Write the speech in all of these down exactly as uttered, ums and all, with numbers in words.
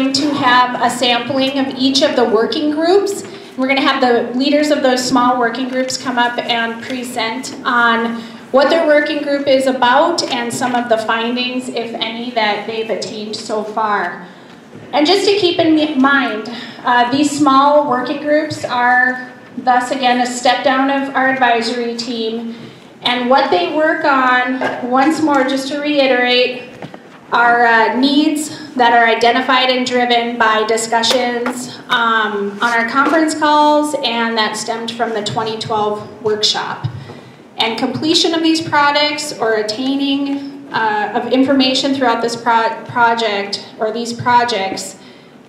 going to have a sampling of each of the working groups. We're going to have the leaders of those small working groups come up and present on what their working group is about and some of the findings, if any, that they've attained so far. And just to keep in mind, uh, these small working groups are thus again a step down of our advisory team, and what they work on, once more just to reiterate, are uh, needs that are identified and driven by discussions um, on our conference calls, and that stemmed from the twenty twelve workshop. And completion of these products or attaining uh, of information throughout this pro project or these projects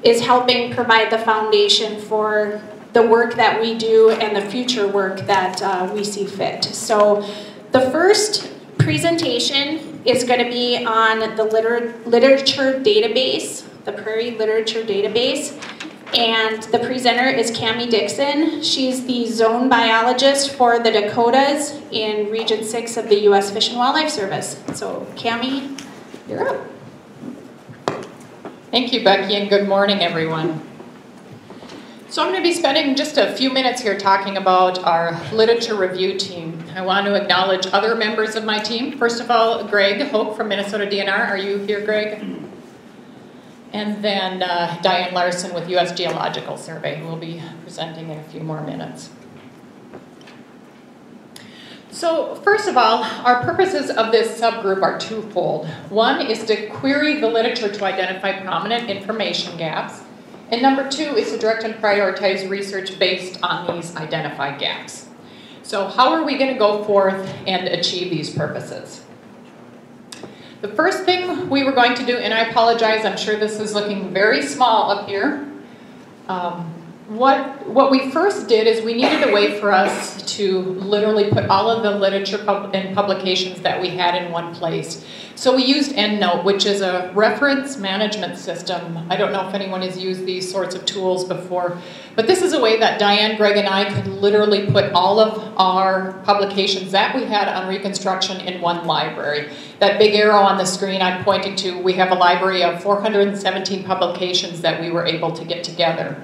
is helping provide the foundation for the work that we do and the future work that uh, we see fit. So the first presentation is going to be on the liter literature database, the Prairie Literature Database. And the presenter is Cami Dixon. She's the zone biologist for the Dakotas in Region six of the U S Fish and Wildlife Service. So Cami, you're up. Thank you, Becky, and good morning, everyone. So I'm going to be spending just a few minutes here talking about our literature review team. I want to acknowledge other members of my team. First of all, Greg Hope from Minnesota D N R. Are you here, Greg? And then uh, Diane Larson with U S Geological Survey, who will be presenting in a few more minutes. So first of all, our purposes of this subgroup are twofold. One is to query the literature to identify prominent information gaps. And number two is to direct and prioritize research based on these identified gaps. So how are we going to go forth and achieve these purposes? The first thing we were going to do, and I apologize, I'm sure this is looking very small up here. Um, what, what we first did is we needed a way for us to literally put all of the literature pub and publications that we had in one place. So we used EndNote, which is a reference management system. I don't know if anyone has used these sorts of tools before, but this is a way that Diane, Greg, and I could literally put all of our publications that we had on Reconstruction in one library. That big arrow on the screen I'm pointing to, we have a library of four hundred seventeen publications that we were able to get together.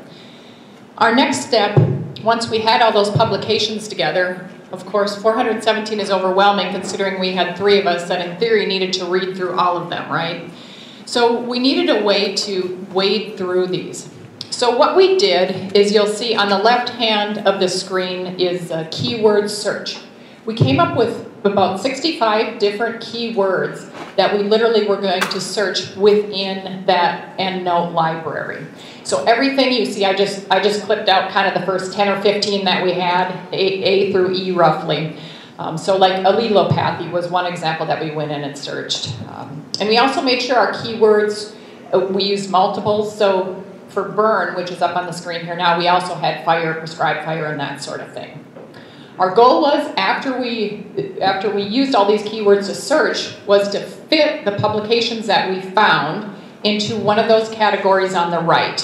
Our next step, once we had all those publications together, of course, four hundred seventeen is overwhelming considering we had three of us that in theory needed to read through all of them, right? So we needed a way to wade through these. So what we did is, you'll see on the left hand of the screen is a keyword search. We came up with about sixty-five different keywords that we literally were going to search within that EndNote library. So everything you see, I just I just clipped out kind of the first ten or fifteen that we had, A, A through E roughly. Um, so like allelopathy was one example that we went in and searched. Um, and we also made sure our keywords, uh, we used multiples. So for burn, which is up on the screen here now, we also had fire, prescribed fire, and that sort of thing. Our goal was, after we, after we used all these keywords to search, was to fit the publications that we found into one of those categories on the right.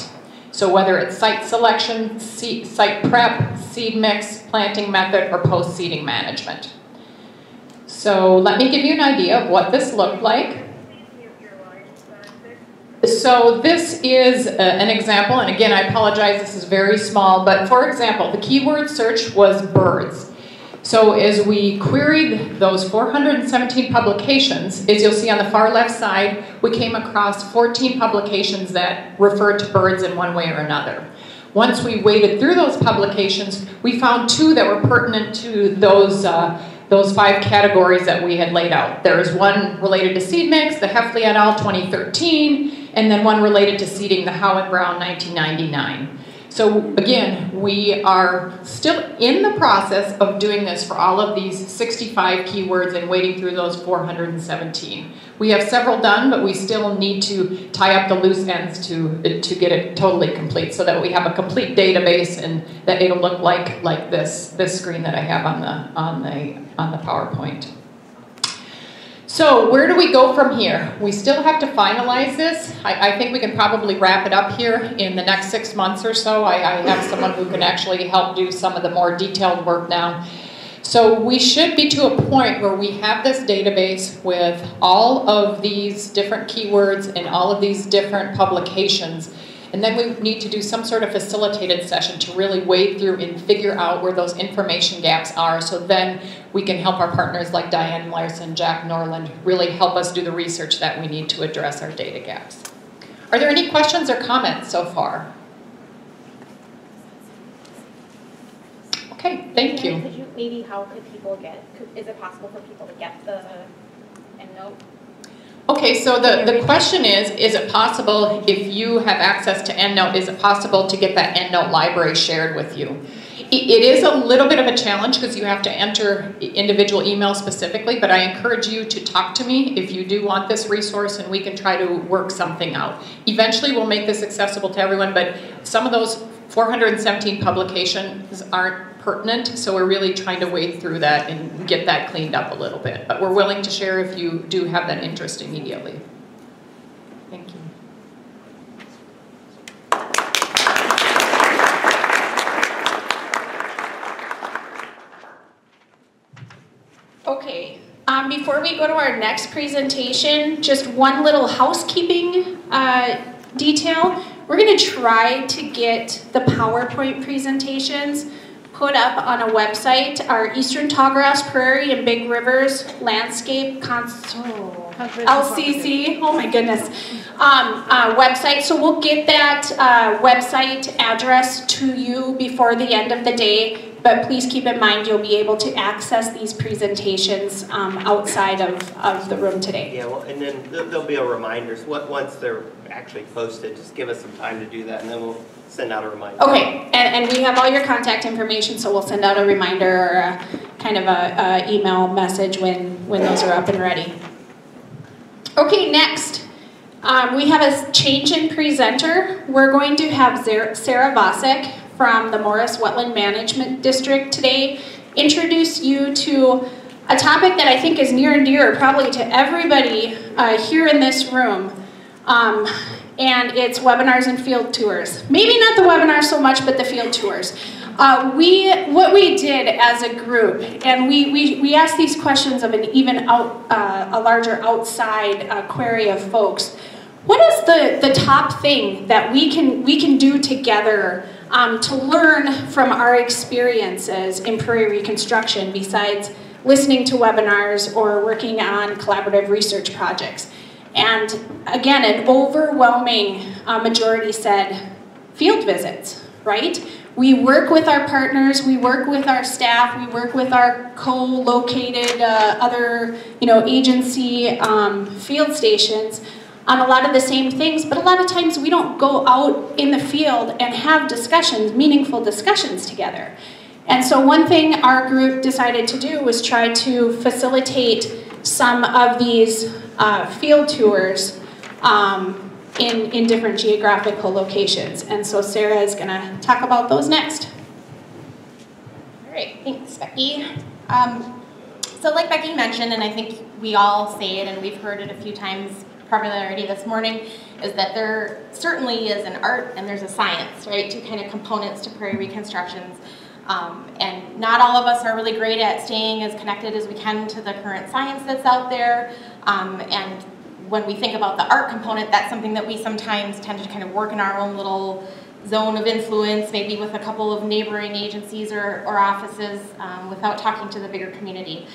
So whether it's site selection, seed, site prep, seed mix, planting method, or post-seeding management. So let me give you an idea of what this looked like. So this is uh, an example, and again, I apologize, this is very small, but for example, the keyword search was birds. So as we queried those four hundred seventeen publications, as you'll see on the far left side, we came across fourteen publications that referred to birds in one way or another. Once we waded through those publications, we found two that were pertinent to those uh, those five categories that we had laid out. There is one related to seed mix, the Hefley et al. twenty thirteen, and then one related to seeding, the Howitt Brown nineteen ninety-nine. So again, we are still in the process of doing this for all of these sixty-five keywords and wading through those four hundred seventeen. We have several done, but we still need to tie up the loose ends to, to get it totally complete so that we have a complete database and that it'll look like, like this, this screen that I have on the, on the, on the PowerPoint. So where do we go from here? We still have to finalize this. I, I think we can probably wrap it up here in the next six months or so. I, I have someone who can actually help do some of the more detailed work now. So we should be to a point where we have this database with all of these different keywords and all of these different publications. And then we need to do some sort of facilitated session to really wade through and figure out where those information gaps are, so then we can help our partners like Diane Larson, Jack Norland, really help us do the research that we need to address our data gaps. Are there any questions or comments so far? Okay, thank you. Could you maybe, how could people get, could, is it possible for people to get the EndNote? Okay, so the, the question is, is it possible, if you have access to EndNote, is it possible to get that EndNote library shared with you? It, it is a little bit of a challenge because you have to enter individual email specifically, but I encourage you to talk to me if you do want this resource, and we can try to work something out. Eventually we'll make this accessible to everyone, but some of those four hundred seventeen publications aren't pertinent, so we're really trying to wade through that and get that cleaned up a little bit. But we're willing to share if you do have that interest immediately. Thank you. Okay, um, before we go to our next presentation, just one little housekeeping uh, detail. We're going to try to get the PowerPoint presentations put up on a website. Our Eastern Tallgrass Prairie and Big Rivers Landscape L C C, oh my goodness, um, uh, website. So we'll get that uh, website address to you before the end of the day, but please keep in mind you'll be able to access these presentations um, outside of, of the room today. Yeah, well, and then there'll be a reminder. So once they're actually posted, just give us some time to do that, and then we'll send out a reminder. Okay, and, and we have all your contact information, so we'll send out a reminder or a, kind of a, a email message when, when those are up and ready. Okay, next, um, we have a change in presenter. We're going to have Sarah Vacek from the Morris Wetland Management District today introduce you to a topic that I think is near and dear probably to everybody uh, here in this room. Um, and it's webinars and field tours. Maybe not the webinars so much, but the field tours. Uh, we, what we did as a group, and we, we, we asked these questions of an even out, uh, a larger outside uh, query of folks. What is the, the top thing that we can, we can do together um, to learn from our experiences in prairie reconstruction besides listening to webinars or working on collaborative research projects? And again, an overwhelming uh, majority said field visits, right? We work with our partners, we work with our staff, we work with our co-located uh, other you know, agency um, field stations on a lot of the same things, but a lot of times we don't go out in the field and have discussions, meaningful discussions together. And so one thing our group decided to do was try to facilitate some of these uh, field tours um, in, in different geographical locations. And so Sarah is going to talk about those next. All right, thanks, Becky. Um, so like Becky mentioned, and I think we all say it and we've heard it a few times probably already this morning, is that there certainly is an art and there's a science, right? Two kind of components to prairie reconstructions. Um, and not all of us are really great at staying as connected as we can to the current science that's out there. Um, and when we think about the art component, that's something that we sometimes tend to kind of work in our own little zone of influence, maybe with a couple of neighboring agencies or, or offices um, without talking to the bigger community.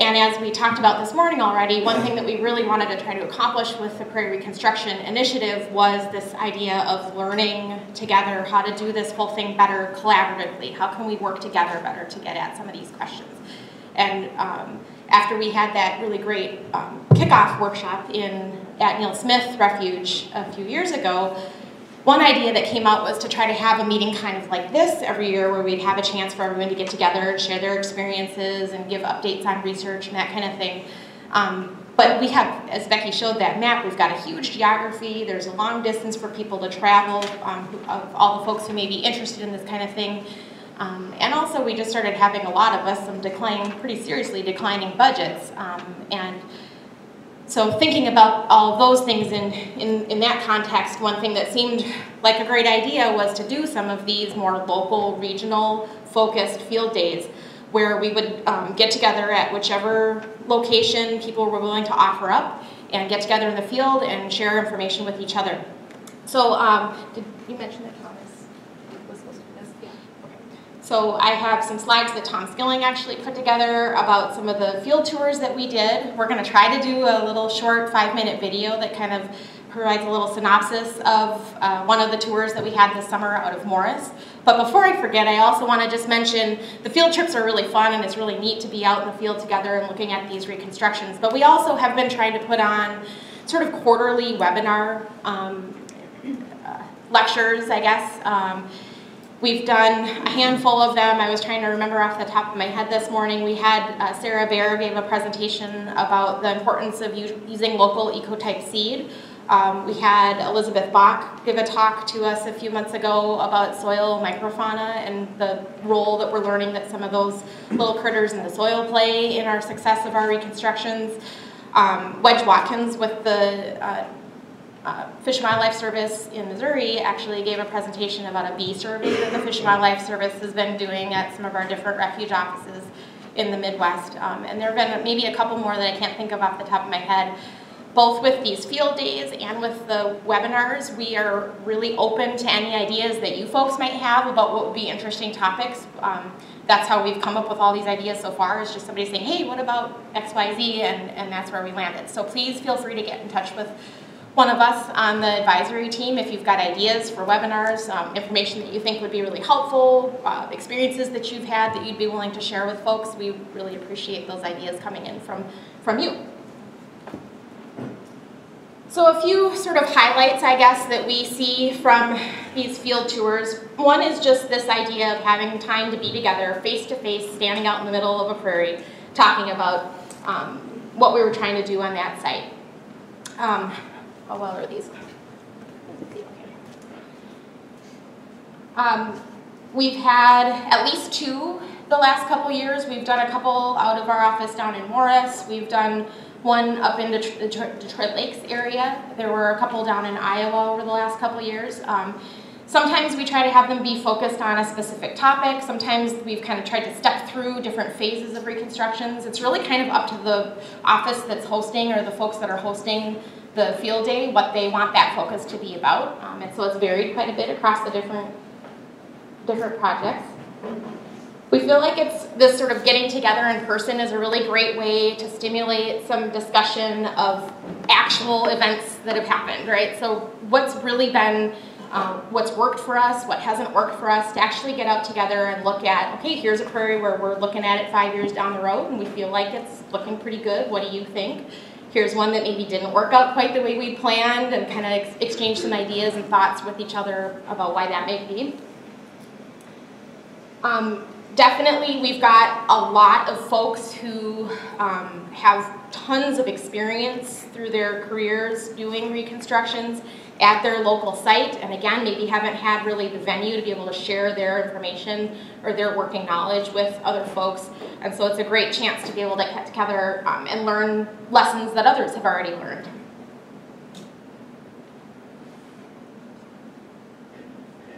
And as we talked about this morning already, one thing that we really wanted to try to accomplish with the Prairie Reconstruction Initiative was this idea of learning together how to do this whole thing better collaboratively. How can we work together better to get at some of these questions? And um, after we had that really great um, kickoff workshop in, at Neal Smith Refuge a few years ago, one idea that came out was to try to have a meeting kind of like this every year where we'd have a chance for everyone to get together and share their experiences and give updates on research and that kind of thing. Um, but we have, as Becky showed that map, we've got a huge geography. There's a long distance for people to travel, um, of all the folks who may be interested in this kind of thing. Um, and also we just started having a lot of us some declining, pretty seriously declining budgets. Um, and. So thinking about all those things in, in, in that context, one thing that seemed like a great idea was to do some of these more local, regional focused field days where we would um, get together at whichever location people were willing to offer up and get together in the field and share information with each other. So um, did you mention that Thomas was supposed to do this? Yeah. Okay. So I have some slides that Tom Skilling actually put together about some of the field tours that we did. We're going to try to do a little short five-minute video that kind of provides a little synopsis of uh, one of the tours that we had this summer out of Morris. But before I forget, I also want to just mention the field trips are really fun, and it's really neat to be out in the field together and looking at these reconstructions. But we also have been trying to put on sort of quarterly webinar um, uh, lectures, I guess. Um, We've done a handful of them. I was trying to remember off the top of my head this morning. We had uh, Sarah Baer gave a presentation about the importance of using local ecotype seed. Um, we had Elizabeth Bach give a talk to us a few months ago about soil microfauna and the role that we're learning that some of those little critters in the soil play in our success of our reconstructions. Um, Wedge Watkins with the uh, Uh, Fish and Wildlife Service in Missouri actually gave a presentation about a bee survey that the Fish and Wildlife Service has been doing at some of our different refuge offices in the Midwest. Um, and there have been maybe a couple more that I can't think of off the top of my head. Both with these field days and with the webinars, we are really open to any ideas that you folks might have about what would be interesting topics. Um, that's how we've come up with all these ideas so far, is just somebody saying, hey, what about X Y Z? And, and that's where we landed. So please feel free to get in touch with one of us on the advisory team if you've got ideas for webinars, um, information that you think would be really helpful, uh, experiences that you've had that you'd be willing to share with folks. We really appreciate those ideas coming in from, from you. So a few sort of highlights, I guess, that we see from these field tours. One is just this idea of having time to be together, face-to-face, standing out in the middle of a prairie, talking about um, what we were trying to do on that site. Um, How well are these? Um, we've had at least two the last couple years. We've done a couple out of our office down in Morris. We've done one up in the Detroit, Detroit Lakes area. There were a couple down in Iowa over the last couple years. Um, sometimes we try to have them be focused on a specific topic. Sometimes we've kind of tried to step through different phases of reconstructions. It's really kind of up to the office that's hosting or the folks that are hosting the field day, what they want that focus to be about. Um, and so it's varied quite a bit across the different, different projects. We feel like it's this sort of getting together in person is a really great way to stimulate some discussion of actual events that have happened, right? So what's really been, um, what's worked for us, what hasn't worked for us, to actually get out together and look at, okay, here's a prairie where we're looking at it five years down the road and we feel like it's looking pretty good, what do you think? Here's one that maybe didn't work out quite the way we planned, and kind of ex exchange some ideas and thoughts with each other about why that may be. Um, definitely, we've got a lot of folks who um, have tons of experience through their careers doing reconstructions at their local site, and again, maybe haven't had really the venue to be able to share their information or their working knowledge with other folks. And so it's a great chance to be able to get together um, and learn lessons that others have already learned.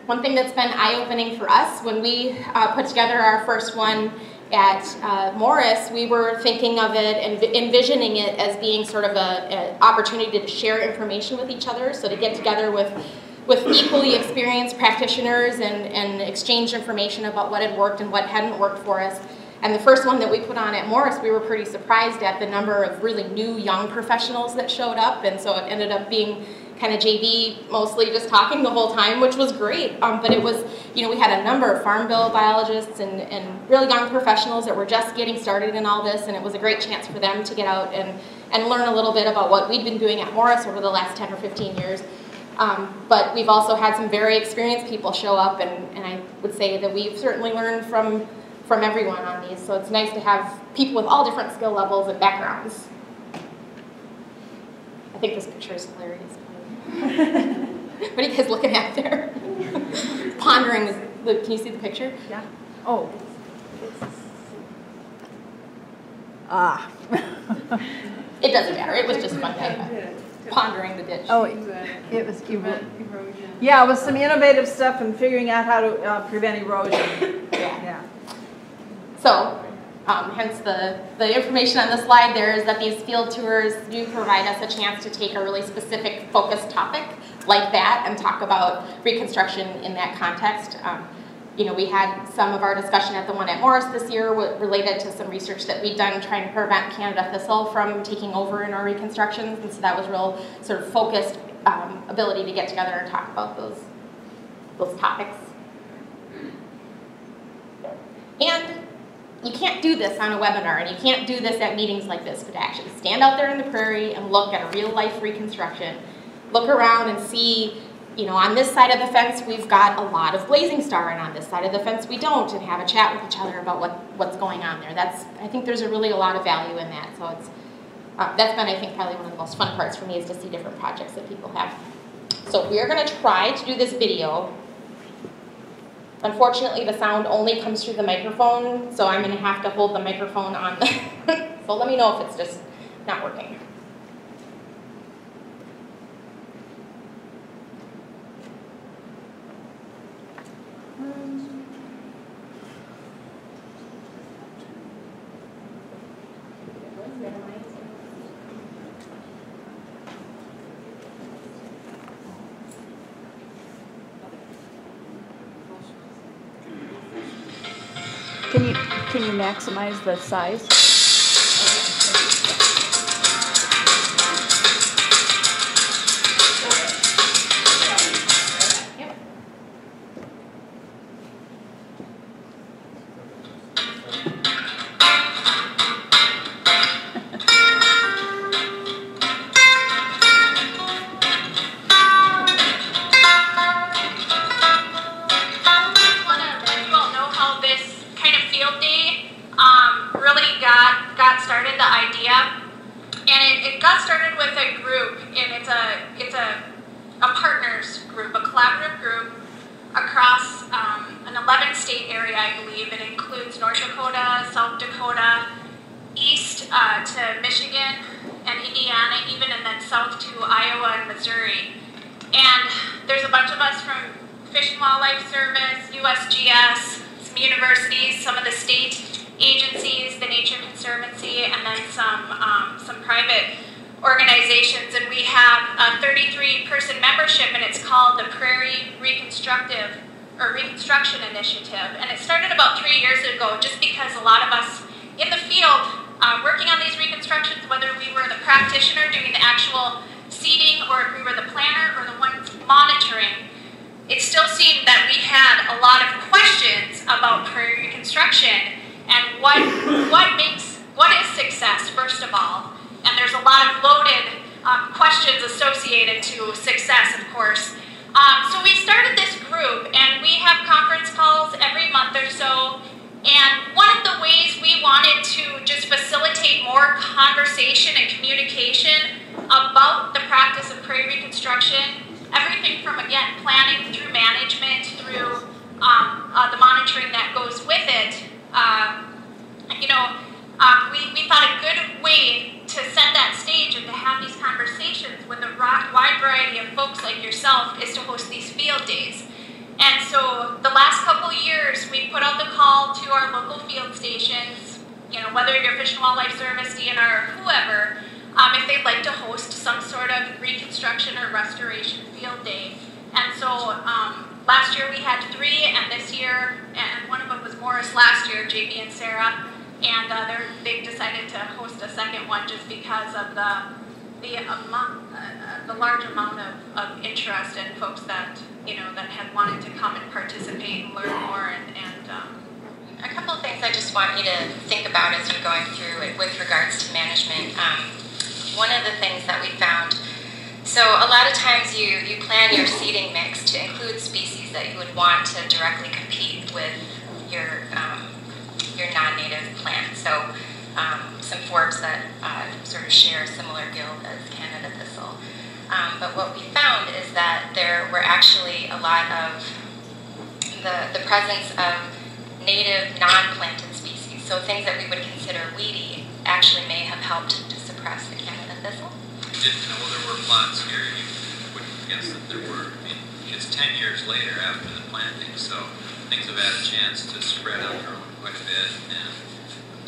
One thing that's been eye-opening for us, when we uh, put together our first one at uh, Morris, we were thinking of it and envisioning it as being sort of an opportunity to share information with each other, so to get together with with equally experienced practitioners and, and exchange information about what had worked and what hadn't worked for us. And the first one that we put on at Morris, we were pretty surprised at the number of really new young professionals that showed up, and so it ended up being kind of J V, mostly just talking the whole time, which was great. Um, but it was, you know, we had a number of farm bill biologists and, and really young professionals that were just getting started in all this, and it was a great chance for them to get out and, and learn a little bit about what we'd been doing at Morris over the last ten or fifteen years. Um, but we've also had some very experienced people show up, and, and I would say that we've certainly learned from, from everyone on these, so it's nice to have people with all different skill levels and backgrounds. I think this picture is hilarious. What are you guys looking at there? Pondering. The, can you see the picture? Yeah. Oh. Ah. It doesn't matter. It was just fun. Pondering the ditch. Oh, it was cute. Erosion. Yeah, with some innovative stuff and figuring out how to uh, prevent erosion. Yeah. Yeah. So Um, hence the, the information on the slide there is that these field tours do provide us a chance to take a really specific focused topic like that and talk about reconstruction in that context. Um, you know, we had some of our discussion at the one at Morris this year related to some research that we'd done trying to prevent Canada thistle from taking over in our reconstructions, and so that was real sort of focused um, ability to get together and talk about those, those topics. And you can't do this on a webinar, and you can't do this at meetings like this, but actually stand out there in the prairie and look at a real life reconstruction. Look around and see, you know, on this side of the fence we've got a lot of blazing star, and on this side of the fence we don't, and have a chat with each other about what, what's going on there. That's, I think there's a really a lot of value in that, so it's, uh, that's been, I think, probably one of the most fun parts for me, is to see different projects that people have. So we are going to try to do this video. Unfortunately, the sound only comes through the microphone, so I'm going to have to hold the microphone on. The so let me know if it's just not working. Can you, can you maximize the size?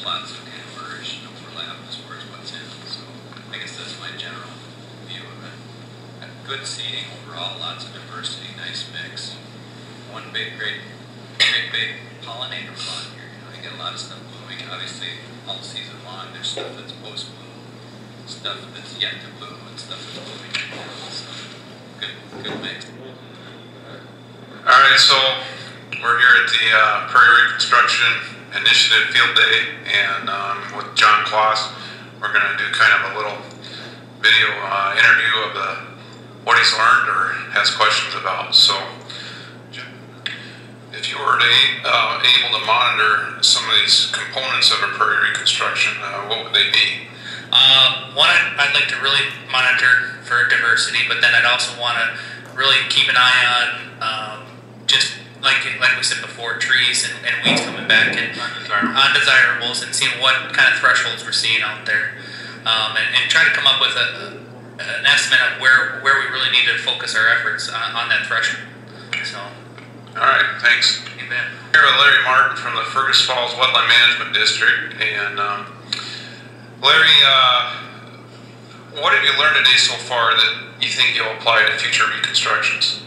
plots don't kind of merge and overlap as far as what's in. So I guess that's my general view of it. Good seeding overall, lots of diversity, nice mix. One big, great, big, big pollinator plot here. You know, you get a lot of stuff blooming. Obviously, all season long, there's stuff that's post-bloom, stuff that's yet to bloom, and stuff that's blooming right now. So good, good mix. All right, so we're here at the uh, Prairie Reconstruction Initiative Field Day, and um, with John Kloss, we're going to do kind of a little video uh, interview of the what he's learned or has questions about. So, if you were to, uh, able to monitor some of these components of a prairie reconstruction, uh, what would they be? Uh, one, I'd like to really monitor for diversity, but then I'd also want to really keep an eye on um, just like like we said before, trees and, and weeds coming back and undesirables, and seeing what kind of thresholds we're seeing out there, um, and, and try to come up with a, an estimate of where where we really need to focus our efforts on, on that threshold. So. All right, thanks. Amen. Here with Larry Martin from the Fergus Falls Wetland Management District, and um, Larry, uh, what have you learned today so far that you think you'll apply to future reconstructions?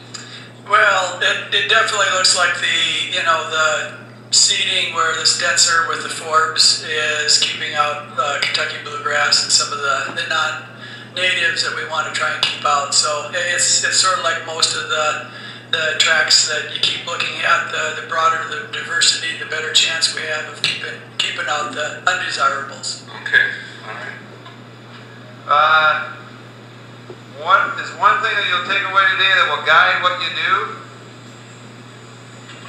Well, it, it definitely looks like the, you know, the seeding where the Stetzer with the forbs is keeping out uh, Kentucky bluegrass and some of the, the non-natives that we want to try and keep out. So it's, it's sort of like most of the, the tracks that you keep looking at, the, the broader the diversity, the better chance we have of keeping, keeping out the undesirables. Okay, all right. Uh, What is one thing that you'll take away today that will guide what you do?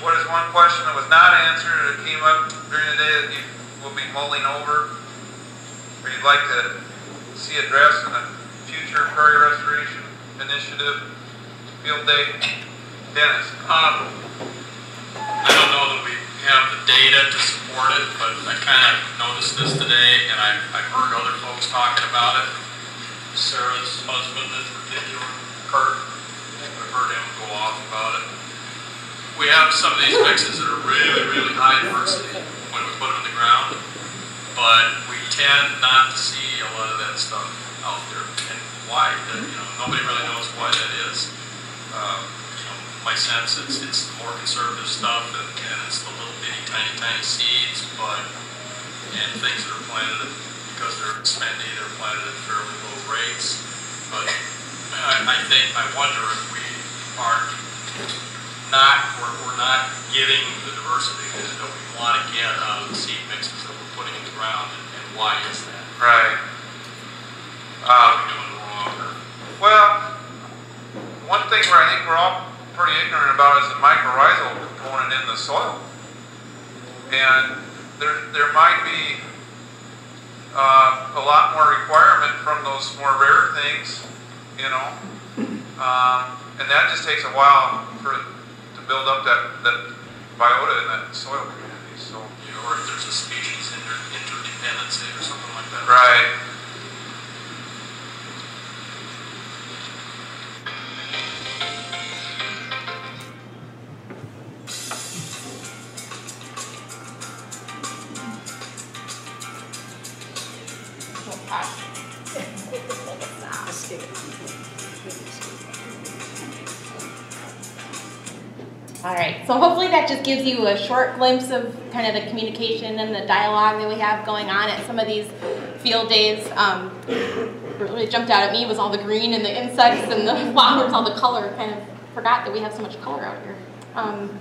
What is one question that was not answered that came up during the day that you will be mulling over, or you'd like to see addressed in a future Prairie Restoration Initiative Field Day? Dennis? Um, I don't know that we have the data to support it, but I kind of noticed this today, and I've, I've heard other folks talking about it. Sarah's husband in particular, Kurt, I've heard him go off about it. We have some of these mixes that are really, really high diversity when we put them in the ground, but we tend not to see a lot of that stuff out there. And why? That, you know, nobody really knows why that is. Um, you know, my sense is it's the more conservative stuff, and, and it's the little bitty, tiny, tiny seeds, but and things that are planted because they're spendy, they're planted at fairly low rates, but I, I think, I wonder if we aren't not, we're, we're not getting the diversity that we want to get out of the seed mixes that we're putting in the ground, and, and why is that? Right. Um, doing wrong or? Well, one thing where I think we're all pretty ignorant about is the mycorrhizal component in the soil, and there, there might be Uh, a lot more requirement from those more rare things, you know, um, and that just takes a while for to build up that, that biota in that soil community. So, you know, or if there's a species inter interdependency or something like that. Right. Alright, so hopefully that just gives you a short glimpse of kind of the communication and the dialogue that we have going on at some of these field days. Um, what really jumped out at me was all the green and the insects and the flowers, all the color. Kind of forgot that we have so much color out here. Um,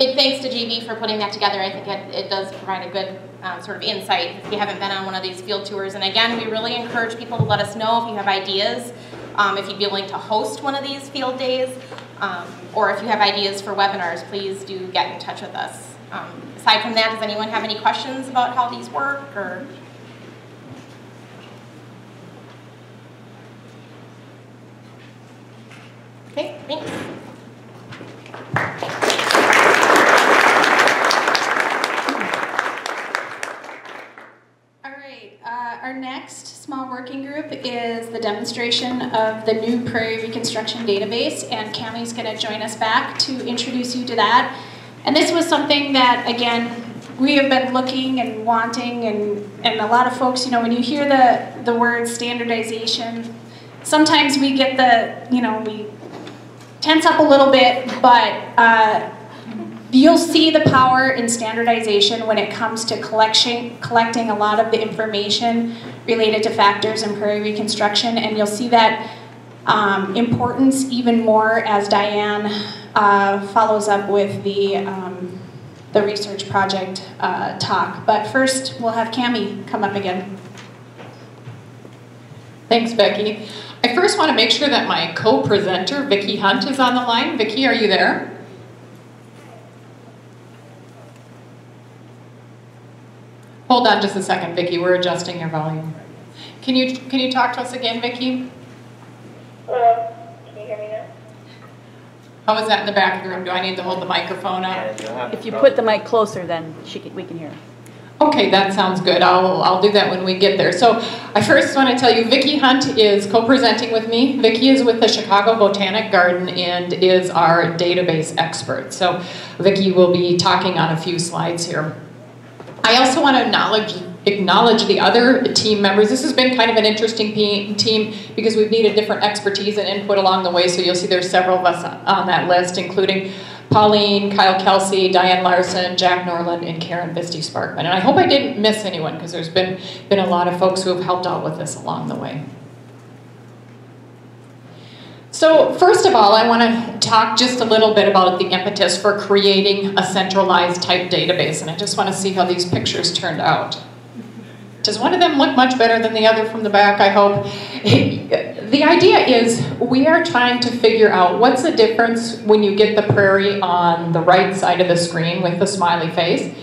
big thanks to J V for putting that together. I think it, it does provide a good um, sort of insight if you haven't been on one of these field tours. And again, we really encourage people to let us know if you have ideas, um, if you'd be willing to host one of these field days. Um, or if you have ideas for webinars, please do get in touch with us. Um, aside from that, does anyone have any questions about how these work? Or okay, thanks. All right, uh, our next small working group is the demonstration of the new Prairie Reconstruction Database, and Cami's going to join us back to introduce you to that. And this was something that, again, we have been looking and wanting, and, and a lot of folks, you know, when you hear the, the word standardization, sometimes we get the, you know, we tense up a little bit, but uh, you'll see the power in standardization when it comes to collection, collecting a lot of the information related to factors in prairie reconstruction, and you'll see that um, importance even more as Diane uh, follows up with the um, the research project uh, talk. But first, we'll have Cami come up again. Thanks, Vicki. I first want to make sure that my co-presenter, Vicki Hunt, is on the line. Vicki, are you there? Hold on just a second, Vicki. We're adjusting your volume. Can you can you talk to us again, Vicki? Hello. Can you hear me now? How is that in the back of the room? Do I need to hold the microphone up? If you put the mic closer, then she can, we can hear her. Okay, that sounds good. I'll, I'll do that when we get there. So I first want to tell you Vicki Hunt is co-presenting with me. Vicki is with the Chicago Botanic Garden and is our database expert. So Vicki will be talking on a few slides here. I also want to acknowledge, acknowledge the other team members. This has been kind of an interesting team because we've needed different expertise and input along the way. So you'll see there's several of us on that list, including Pauline, Kyle Kelsey, Diane Larson, Jack Norland, and Karen Bisty Sparkman. And I hope I didn't miss anyone because there's been, been a lot of folks who have helped out with this along the way. So first of all, I want to talk just a little bit about the impetus for creating a centralized type database. And I just want to see how these pictures turned out. Does one of them look much better than the other from the back, I hope? The idea is we are trying to figure out what's the difference when you get the prairie on the right side of the screen with the smiley face,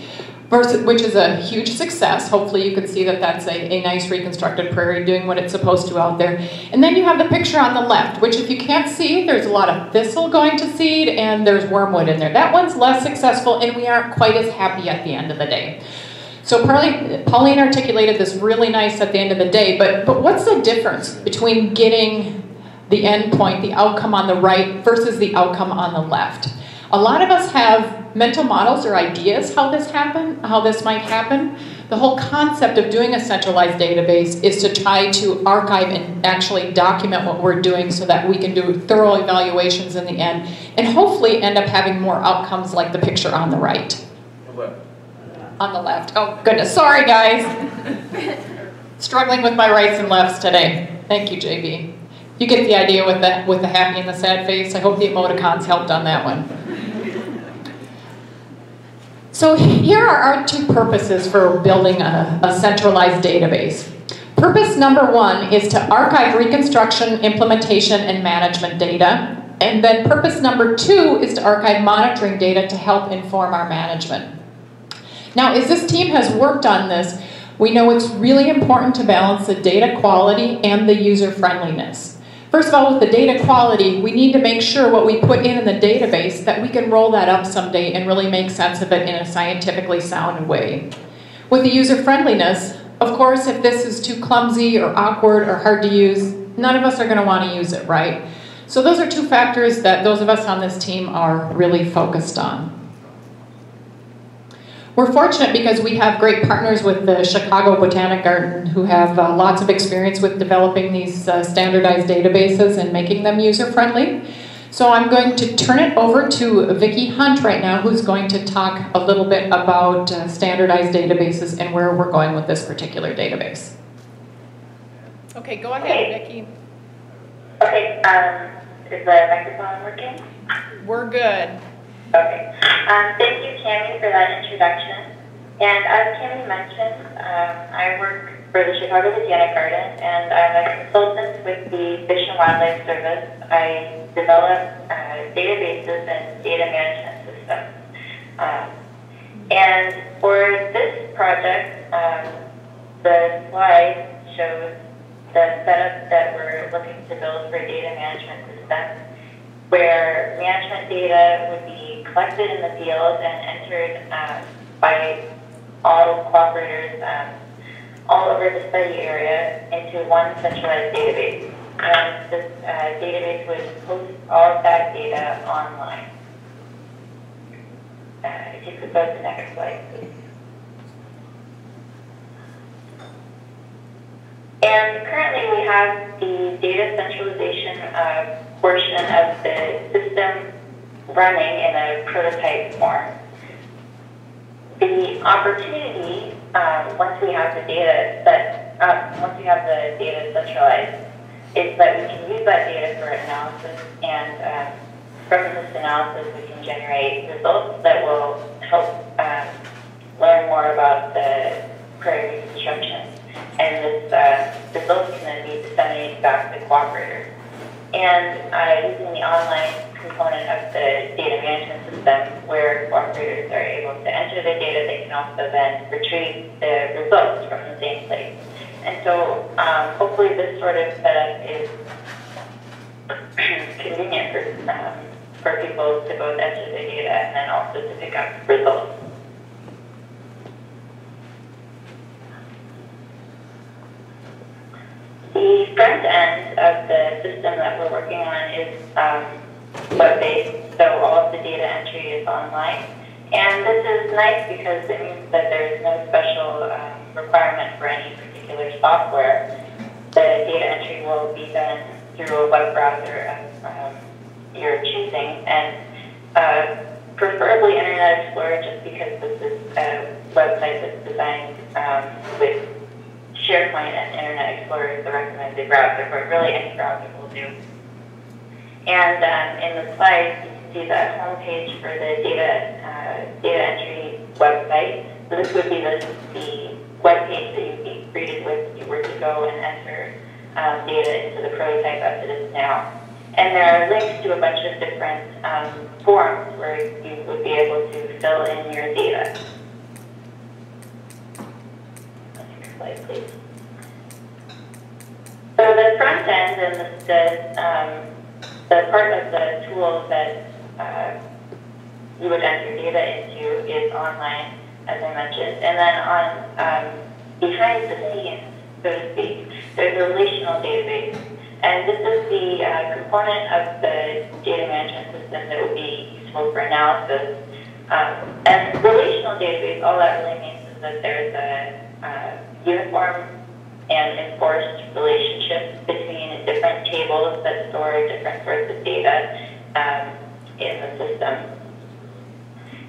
versus, which is a huge success. Hopefully you can see that that's a, a nice reconstructed prairie doing what it's supposed to out there. And then you have the picture on the left, which if you can't see, there's a lot of thistle going to seed and there's wormwood in there. That one's less successful and we aren't quite as happy at the end of the day. So Pauline articulated this really nice at the end of the day, but, but what's the difference between getting the end point, the outcome on the right, versus the outcome on the left? A lot of us have mental models or ideas how this happen, how this might happen. The whole concept of doing a centralized database is to try to archive and actually document what we're doing so that we can do thorough evaluations in the end and hopefully end up having more outcomes like the picture on the right. On the left. Oh, goodness. Sorry, guys. Struggling with my rights and lefts today. Thank you, J B. You get the idea with the, with the happy and the sad face. I hope the emoticons helped on that one. So here are our two purposes for building a, a centralized database. Purpose number one is to archive reconstruction, implementation, and management data. And then purpose number two is to archive monitoring data to help inform our management. Now, as this team has worked on this, we know it's really important to balance the data quality and the user friendliness. First of all, with the data quality, we need to make sure what we put in in the database that we can roll that up someday and really make sense of it in a scientifically sound way. With the user friendliness, of course, if this is too clumsy or awkward or hard to use, none of us are going to want to use it, right? So those are two factors that those of us on this team are really focused on. We're fortunate because we have great partners with the Chicago Botanic Garden who have uh, lots of experience with developing these uh, standardized databases and making them user-friendly. So I'm going to turn it over to Vicki Hunt right now, who's going to talk a little bit about uh, standardized databases and where we're going with this particular database. Okay, go ahead, okay. Vicki. Okay, um, is the microphone working? We're good. Okay. Um, thank you, Cami, for that introduction. And as Cami mentioned, um, I work for the Chicago Botanic Garden, and I'm a consultant with the Fish and Wildlife Service. I develop uh, databases and data management systems. Um, and for this project, um, the slide shows the setup that we're looking to build for a data management system, where management data would be collected in the field and entered um, by all cooperators um, all over the study area into one centralized database. And this uh, database would post all of that data online. Uh, if you could go to the next slide, please. And currently we have the data centralization uh, portion of the system running in a prototype form. The opportunity, um, once we have the data set, uh, once we have the data centralized, is that we can use that data for analysis, and um, from this analysis we can generate results that will help um, learn more about the prairie reconstruction. And this uh, results can then be disseminated back to the cooperator. And uh, using the online component of the data management system, where cooperators are able to enter the data, they can also then retrieve the results from the same place. And so um, hopefully this sort of setup is convenient for, um, for people to both enter the data and then also to pick up results. The front end of the system that we're working on is um, web-based, so all of the data entry is online. And this is nice because it means that there is no special um, requirement for any particular software. The data entry will be done through a web browser of um, your choosing, and uh, preferably Internet Explorer, just because this is a website that's designed um, with SharePoint and Internet Explorer is the recommended browser, but really any browser will do. And um, in the slides, you can see the homepage for the data uh, data entry website. So this would be the, the web page that you'd be greeted with if you were to go and enter um, data into the prototype as it is now. And there are links to a bunch of different um, forms where you would be able to fill in your data. Next slide, please. So the front end and the, the um, the part of the tool that uh, you would enter data into is online, as I mentioned. And then on um, behind the scenes, so to speak, there's a relational database. And this is the uh, component of the data management system that would be useful for analysis. Um, and relational database, all that really means is that there's a uh, uniform and enforced relationships between different tables that store different sorts of data um, in the system.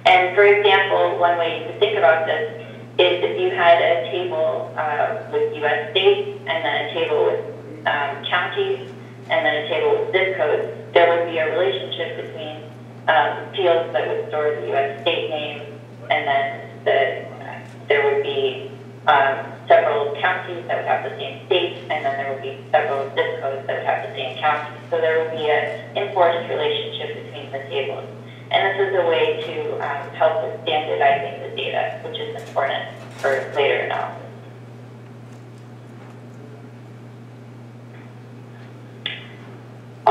And for example, one way you could think about this is if you had a table uh, with U S states, and then a table with um, counties, and then a table with zip codes, there would be a relationship between um, fields that would store the U S state name, and then the, uh, there would be Um, several counties that would have the same state, and then there would be several zip codes that would have the same county. So there would be an enforced relationship between the tables. And this is a way to um, help with standardizing the data, which is important for later analysis.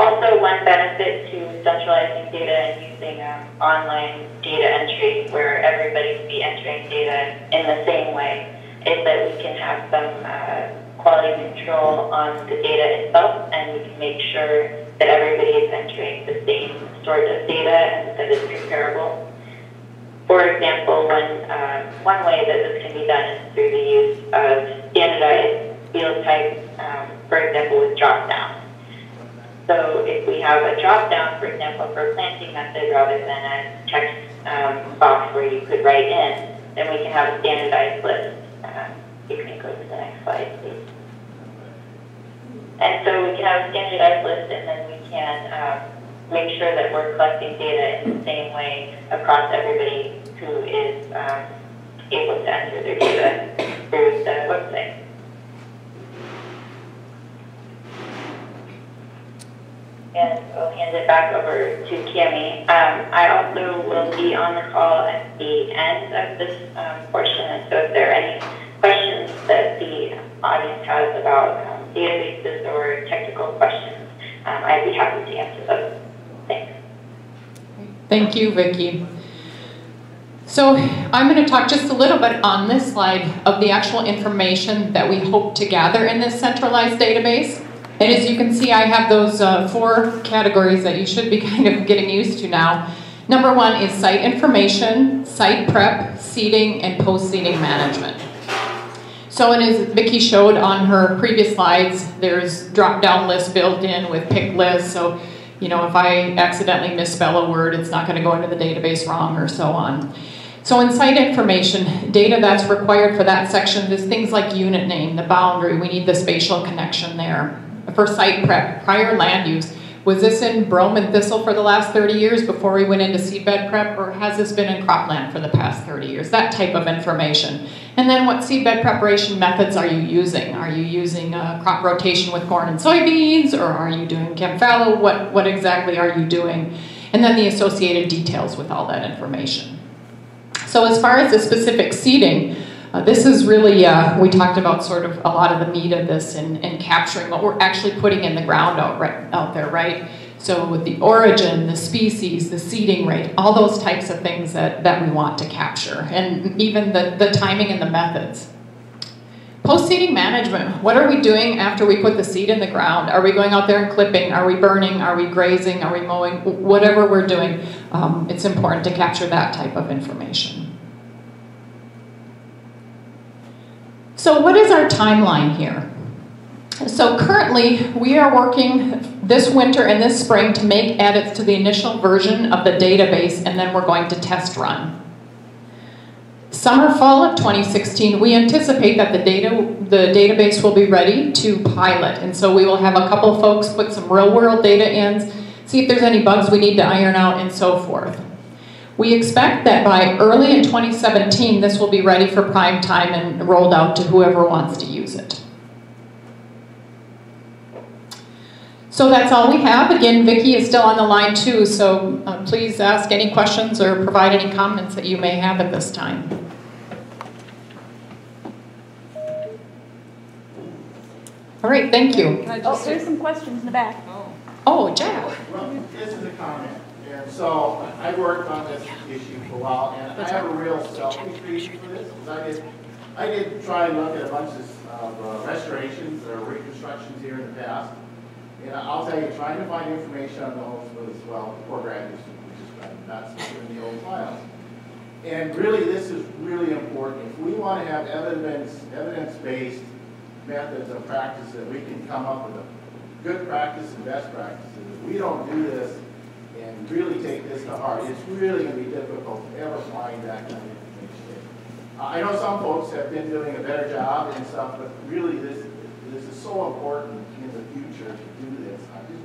Also, one benefit to centralizing data and using um, online data entry, where everybody would be entering data in the same way, is that we can have some uh, quality control on the data itself, and we can make sure that everybody is entering the same sort of data and that it's comparable. For example, one, uh, one way that this can be done is through the use of standardized field types, um, for example, with drop-down. So if we have a drop-down, for example, for planting method rather than a text um, box where you could write in, then we can have a standardized list. You can go to the next slide, please. And so we can have a standardized list, and then we can um, make sure that we're collecting data in the same way across everybody who is um, able to enter their data through the website. And I'll hand it back over to Cami. Um, I also will be on the call at the end of this um, portion, and so if there are any questions that the audience has about um, databases or technical questions, um, I'd be happy to answer those. Thanks. Thank you, Vicki. So I'm going to talk just a little bit on this slide of the actual information that we hope to gather in this centralized database. And as you can see, I have those uh, four categories that you should be kind of getting used to now. Number one is site information, site prep, seeding, and post-seeding management. So, and as Vicki showed on her previous slides, there's drop-down lists built in with pick lists. So, you know, if I accidentally misspell a word, it's not going to go into the database wrong or so on. So in site information, data that's required for that section is things like unit name, the boundary, we need the spatial connection there. For site prep, prior land use, was this in brome and thistle for the last thirty years before we went into seedbed prep, or has this been in cropland for the past thirty years? That type of information. And then what seedbed preparation methods are you using? Are you using uh, crop rotation with corn and soybeans, or are you doing camphalo? What, what exactly are you doing? And then the associated details with all that information. So as far as the specific seeding, uh, this is really, uh, we talked about sort of a lot of the meat of this and, and capturing what we're actually putting in the ground out, right, out there, right? So with the origin, the species, the seeding rate, all those types of things that, that we want to capture, and even the, the timing and the methods. Post-seeding management, what are we doing after we put the seed in the ground? Are we going out there and clipping? Are we burning? Are we grazing? Are we mowing? Whatever we're doing, um, it's important to capture that type of information. So what is our timeline here? So currently, we are working this winter and this spring to make edits to the initial version of the database, and then we're going to test run. Summer, fall of twenty sixteen, we anticipate that the data, the database will be ready to pilot. And so we will have a couple of folks put some real world data in, see if there's any bugs we need to iron out and so forth. We expect that by early in twenty seventeen, this will be ready for prime time and rolled out to whoever wants to use it. So that's all we have. Again, Vicki is still on the line too, so uh, please ask any questions or provide any comments that you may have at this time. All right, thank you. Oh, there's some questions in the back. Oh, oh Jack. Well, this is a comment. And so I worked on this issue for a while, and I have a real selfish reason for this. Because I, did, I did try and look at a bunch of uh, restorations or reconstructions here in the past. And I'll tell you, trying to find information on those was, well, poor grad student, which is nuts in the old files. And really, this is really important. If we want to have evidence, evidence-based methods of practice that we can come up with, a good practice and best practices, if we don't do this and really take this to heart, it's really going to be difficult to ever find that kind of information. I know some folks have been doing a better job and stuff, but really, this this is so important in the future to do this. I just,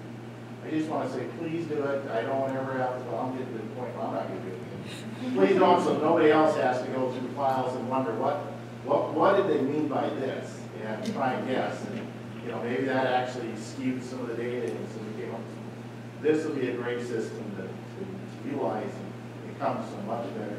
I just want to say, please do it. I don't ever have to, well, I'm getting to the point where I'm not going to do it. Please don't, so nobody else has to go through files and wonder what, what, what did they mean by this, and try and guess. And, you know, maybe that actually skewed some of the data, and so we came up. This will be a great system to, to, to utilize, and it comes from much better.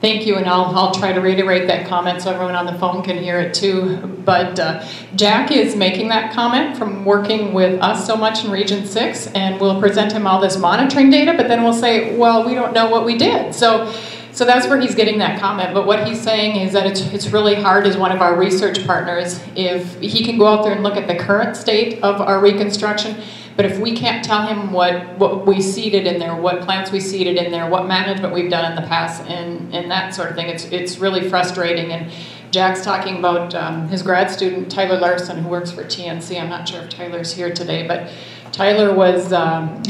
Thank you, and I'll, I'll try to reiterate that comment so everyone on the phone can hear it too. But uh, Jack is making that comment from working with us so much in Region six, and we'll present him all this monitoring data, but then we'll say, well, we don't know what we did. So, so that's where he's getting that comment. But what he's saying is that it's, it's really hard as one of our research partners if he can go out there and look at the current state of our reconstruction. But if we can't tell him what, what we seeded in there, what plants we seeded in there, what management we've done in the past, and, and that sort of thing, it's, it's really frustrating. And Jack's talking about um, his grad student, Tyler Larson, who works for T N C. I'm not sure if Tyler's here today, but Tyler was, um,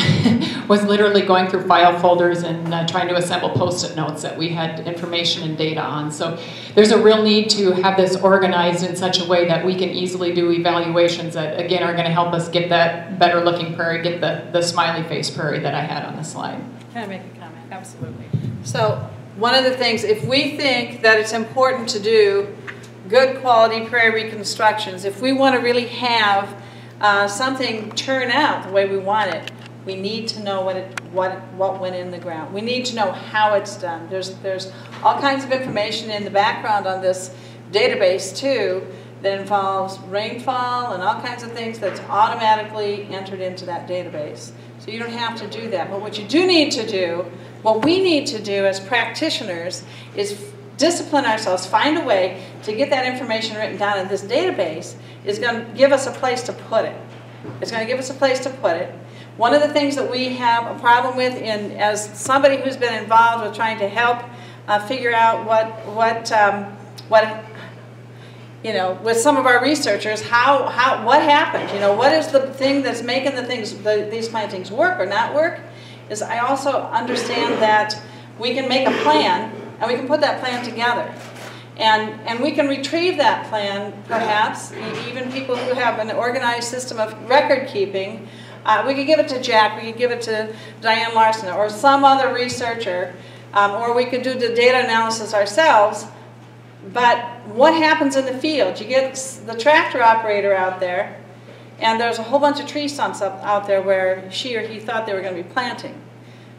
was literally going through file folders and uh, trying to assemble Post-it notes that we had information and data on. So there's a real need to have this organized in such a way that we can easily do evaluations that, again, are going to help us get that better looking prairie, get the, the smiley face prairie that I had on the slide. Can I make a comment? Absolutely. So one of the things, if we think that it's important to do good quality prairie reconstructions, if we want to really have Uh, something turn out the way we want it, we need to know what it, what what went in the ground. We need to know how it's done. There's there's all kinds of information in the background on this database too that involves rainfall and all kinds of things that's automatically entered into that database. So you don't have to do that. But what you do need to do, what we need to do as practitioners, is discipline ourselves, find a way to get that information written down in this database. Is going to give us a place to put it. It's going to give us a place to put it. One of the things that we have a problem with, in, as somebody who's been involved with trying to help uh, figure out what what um, what you know with some of our researchers how how what happened. You know, what is the thing that's making the things the, these plantings work or not work? Is I also understand that we can make a plan and we can put that plan together. And, and we can retrieve that plan, perhaps, even people who have an organized system of record keeping. Uh, we could give it to Jack, we could give it to Diane Larson or some other researcher, um, or we could do the data analysis ourselves. But what happens in the field? You get the tractor operator out there, and there's a whole bunch of tree stumps up, out there where she or he thought they were going to be planting.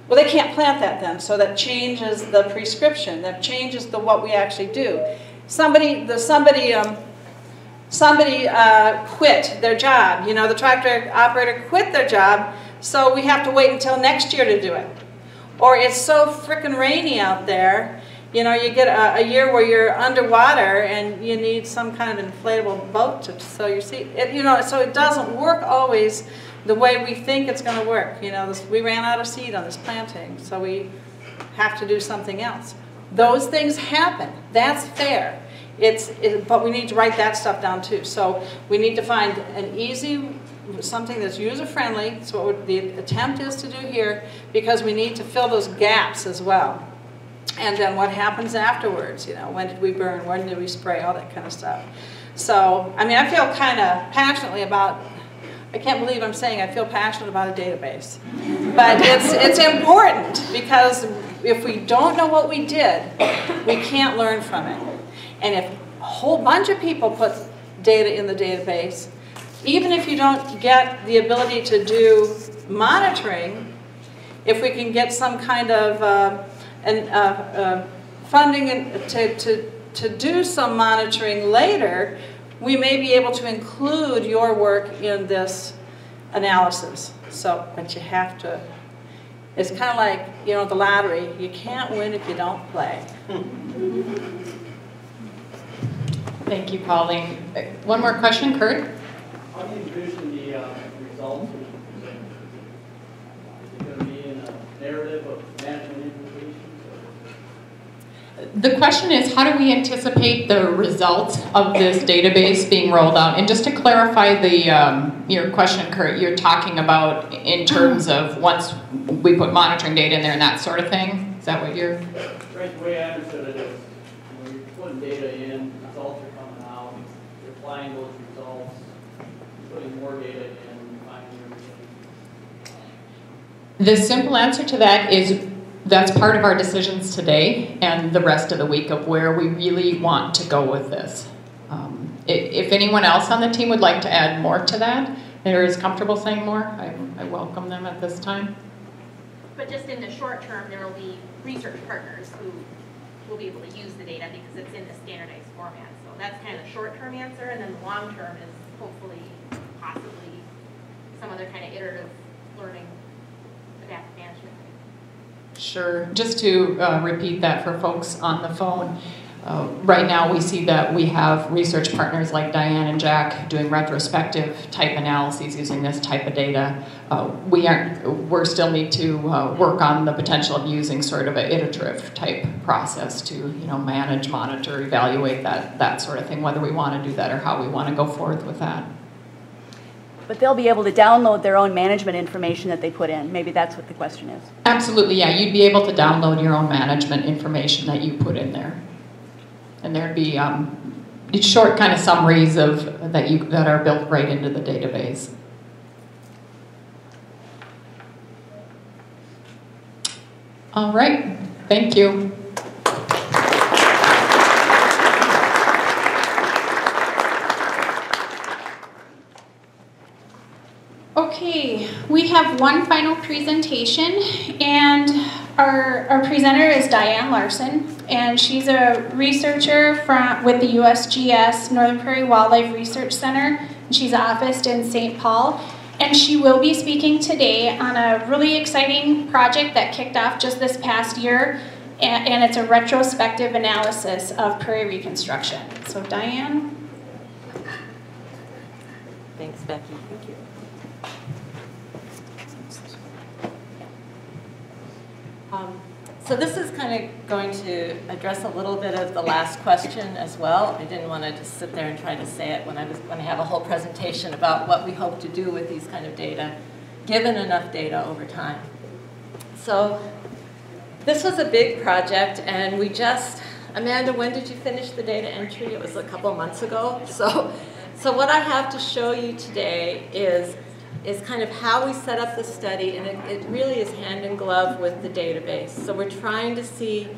Well, they can't plant that then, so that changes the prescription. That changes the what we actually do. Somebody, the somebody, um, somebody uh, quit their job. You know, the tractor operator quit their job, so we have to wait until next year to do it. Or it's so frickin' rainy out there. You know, you get a, a year where you're underwater and you need some kind of inflatable boat to sow your seed. It, you know, so it doesn't work always the way we think it's going to work. You know, this, we ran out of seed on this planting, so we have to do something else. Those things happen. That's fair. It's, it, but we need to write that stuff down too. So we need to find an easy, something that's user-friendly. That's what would, the attempt is to do here, because we need to fill those gaps as well. And then what happens afterwards? You know, when did we burn? When did we spray? All that kind of stuff. So, I mean, I feel kind of passionately about. I can't believe I'm saying I feel passionate about a database. But it's, it's important, because if we don't know what we did, we can't learn from it. And if a whole bunch of people put data in the database, even if you don't get the ability to do monitoring, if we can get some kind of uh, an, uh, uh, funding to, to, to do some monitoring later, we may be able to include your work in this analysis. So, but you have to, it's kind of like, you know, the lottery. You can't win if you don't play. Thank you, Pauline. One more question, Kurt? How do you envision the uh, results? Is it going to be in a narrative of management implications? The question is, how do we anticipate the results of this database being rolled out? And just to clarify the um, your question, Kurt, you're talking about in terms of once we put monitoring data in there and that sort of thing? Is that what you're... Right, the way I understood it is, when you're putting data in, results are coming out, you're applying those results, putting more data in, finding everything. The simple answer to that is, that's part of our decisions today and the rest of the week of where we really want to go with this. Um, if anyone else on the team would like to add more to that, or is comfortable saying more, I, I welcome them at this time. But just in the short term, there will be research partners who will be able to use the data because it's in the standardized format. So that's kind of the short-term answer, and then the long-term is hopefully, possibly, some other kind of iterative learning, adaptive management. Sure. Just to uh, repeat that for folks on the phone, uh, right now we see that we have research partners like Diane and Jack doing retrospective type analyses using this type of data. Uh, we aren't, we're still need to uh, work on the potential of using sort of an iterative type process to, you know, manage, monitor, evaluate that, that sort of thing, whether we want to do that or how we want to go forth with that. But they'll be able to download their own management information that they put in. Maybe that's what the question is. Absolutely, yeah. You'd be able to download your own management information that you put in there. And there'd be um, short kind of summaries of that you that are built right into the database. All right. Thank you. Okay, we have one final presentation, and our, our presenter is Diane Larson, and she's a researcher from, with the U S G S Northern Prairie Wildlife Research Center. She's officed in Saint Paul, and she will be speaking today on a really exciting project that kicked off just this past year, and, and it's a retrospective analysis of prairie reconstruction. So Diane. Thanks, Becky. Thank you. Um, so So this is kind of going to address a little bit of the last question as well. I didn't want to just sit there and try to say it when I was going to have a whole presentation about what we hope to do with these kind of data, given enough data over time. So this was a big project, and we just, Amanda, when did you finish the data entry? It was a couple months ago. So, so what I have to show you today is is kind of how we set up the study, and it, it really is hand in glove with the database. So we're trying to see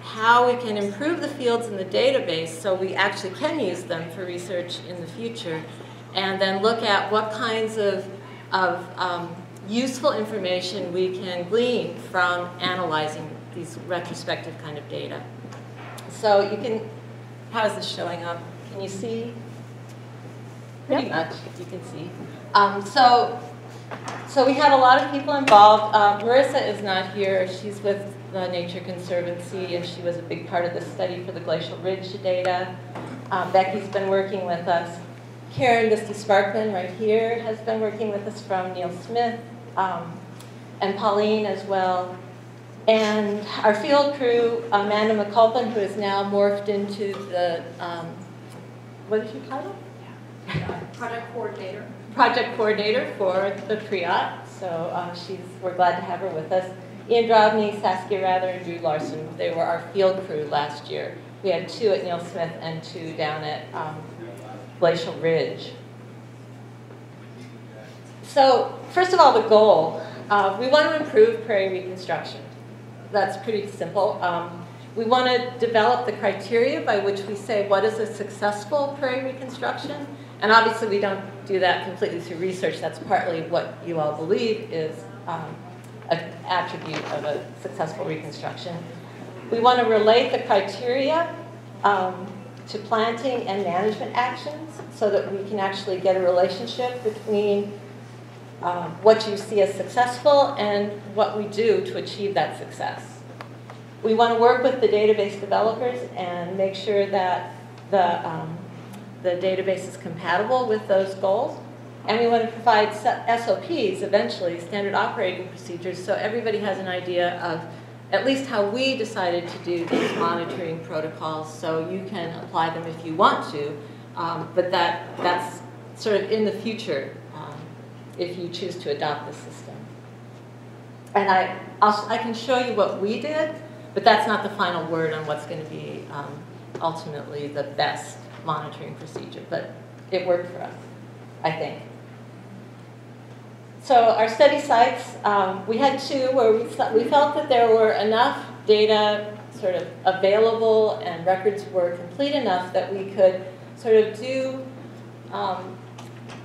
how we can improve the fields in the database so we actually can use them for research in the future, and then look at what kinds of, of um, useful information we can glean from analyzing these retrospective kind of data. So you can, how is this showing up? Can you see? Pretty much, you can see. Um, so, so we had a lot of people involved. Uh, Marissa is not here. She's with the Nature Conservancy, and she was a big part of the study for the Glacial Ridge data. Um, Becky's been working with us. Karen Bisty Sparkman right here has been working with us from Neal Smith, um, and Pauline as well. And our field crew, Amanda McCulpin, who is now morphed into the, um, what did you call it? Uh, project coordinator. Project coordinator for the P R I O T, so uh, she's, we're glad to have her with us. Ian Drobny, Saskia Rather, and Drew Larson, they were our field crew last year. We had two at Neal Smith and two down at um, Glacial Ridge. So first of all, the goal, uh, we want to improve prairie reconstruction. That's pretty simple. Um, we want to develop the criteria by which we say what is a successful prairie reconstruction. And obviously we don't do that completely through research. That's partly what you all believe is um, an attribute of a successful reconstruction. We want to relate the criteria um, to planting and management actions so that we can actually get a relationship between um, what you see as successful and what we do to achieve that success. We want to work with the database developers and make sure that the um, the database is compatible with those goals, and we want to provide S O Ps eventually, standard operating procedures, so everybody has an idea of at least how we decided to do these monitoring protocols, so you can apply them if you want to, um, but that, that's sort of in the future um, if you choose to adopt the system. And I, I'll, I can show you what we did, but that's not the final word on what's going to be um, ultimately the best monitoring procedure, but it worked for us, I think. So our study sites, um, we had two where we, we felt that there were enough data sort of available and records were complete enough that we could sort of do um,